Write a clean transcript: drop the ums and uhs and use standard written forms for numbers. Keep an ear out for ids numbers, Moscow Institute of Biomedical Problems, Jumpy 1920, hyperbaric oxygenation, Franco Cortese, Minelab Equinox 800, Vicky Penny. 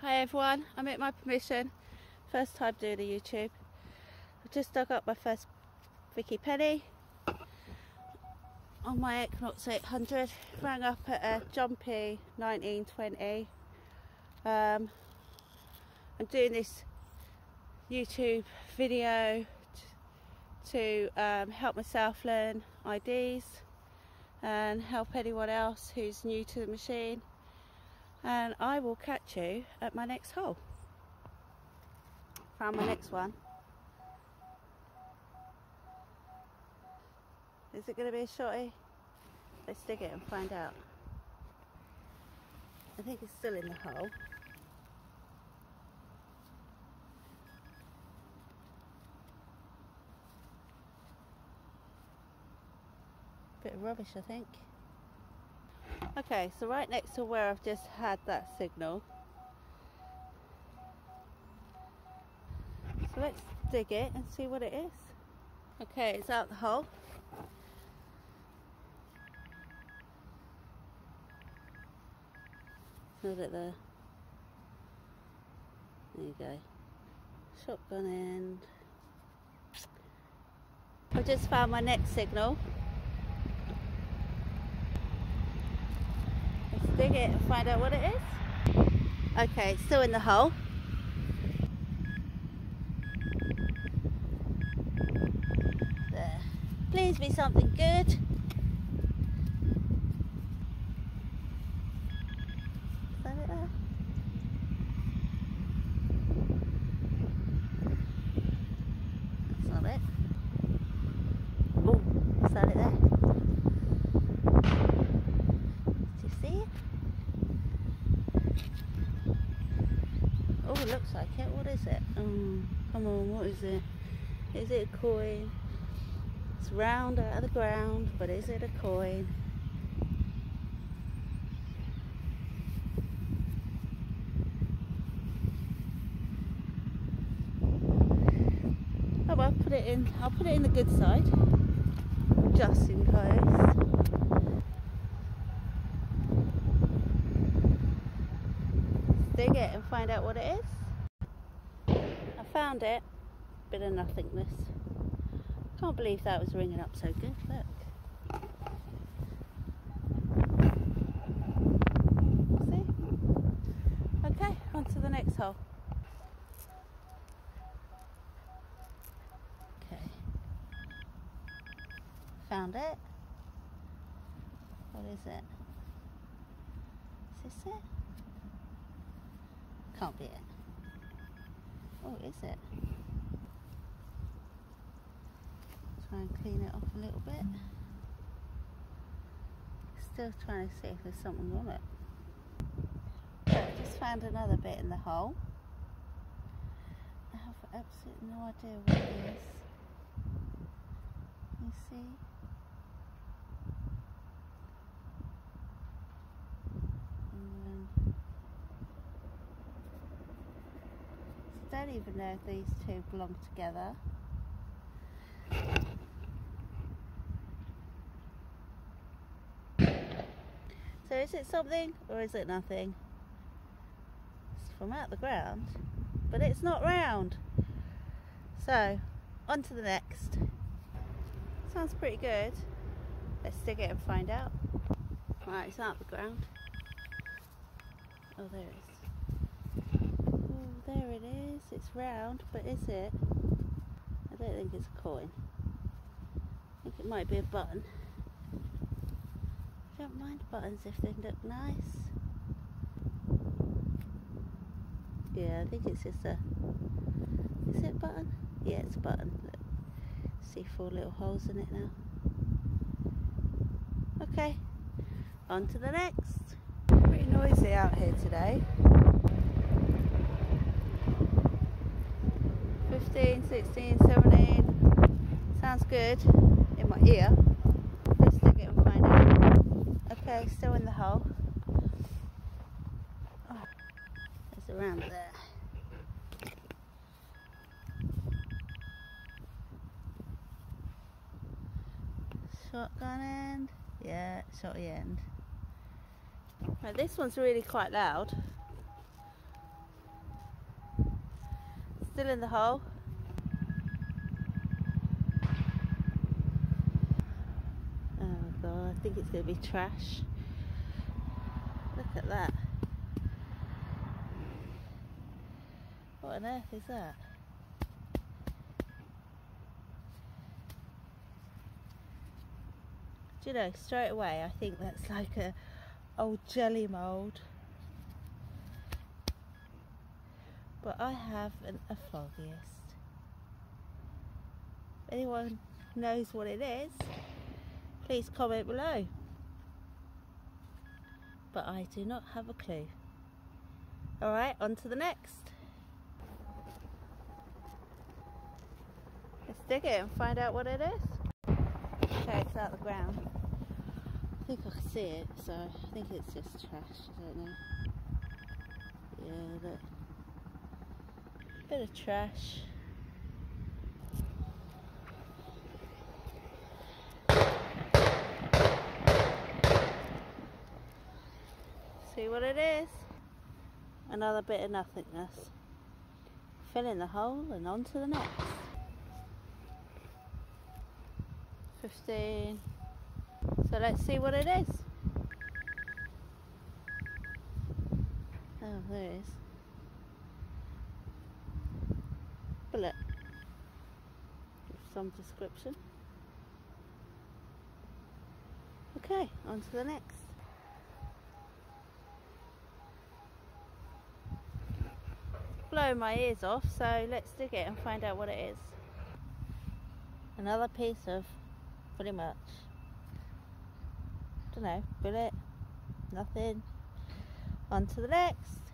Hi everyone, I'm at my permission. First time doing a YouTube. I've just dug up my first Vicky Penny on my Equinox 800. Rang up at a Jumpy 1920. I'm doing this YouTube video to help myself learn IDs and help anyone else who's new to the machine. And I will catch you at my next hole. Found my next one. Is it going to be a shorty? Let's dig it and find out. I think it's still in the hole. Bit of rubbish, I think. Okay, so right next to where I've just had that signal. So let's dig it and see what it is. Okay, it's out the hole. It's not it there. There you go. Shotgun end. I just found my next signal. Dig it and find out what it is. Okay, it's still in the hole. There. Please be something good. Is that it there? That's not it. Oh, is that it there? Oh, it looks like it. What is it? Oh, come on, what is it? Is it a coin? It's round out of the ground, but is it a coin? Oh, well, I'll put it in. I'll put it in the good side, just in case. Dig it and find out what it is. I found it. Bit of nothingness. Can't believe that was ringing up so good. Look. See? Okay, on to the next hole. Okay. Found it. What is it? Is this it? Can't be it. Oh, is it? Try and clean it off a little bit. Still trying to see if there's something on it. So I just found another bit in the hole. I have absolutely no idea what it is. You see? I don't even know if these two belong together. So is it something or is it nothing? It's from out the ground, but it's not round. So on to the next. Sounds pretty good. Let's dig it and find out. Right, it's out the ground. Oh, there it is. There it is, it's round, but is it? I don't think it's a coin. I think it might be a button. I don't mind buttons if they look nice. Yeah, I think it's just a... Is it a button? Yeah, it's a button. Look. See 4 little holes in it now. Okay, on to the next. Pretty noisy out here today. 15, 16, 17. Sounds good in my ear. Let's dig it and find out. Okay, still in the hole. Oh, it's around there. Shotgun end. Yeah, shotty end. Right, this one's really quite loud. still in the hole. Oh god, I think it's going to be trash. Look at that. What on earth is that? Do you know, straight away I think that's like a old jelly mould. But I have an aphogiest. If anyone knows what it is, please comment below. But I do not have a clue. Alright, on to the next. Let's dig it and find out what it is. Okay, it's out the ground. I think I can see it, so I think it's just trash, I don't know. Yeah, look. Bit of trash. See what it is. Another bit of nothingness. Fill in the hole and on to the next. 15. So let's see what it is. Oh, there it is. Bullet of some description. Okay, on to the next. Blowing my ears off, so let's dig it and find out what it is. Another piece of pretty much, I don't know, bullet, nothing. On to the next.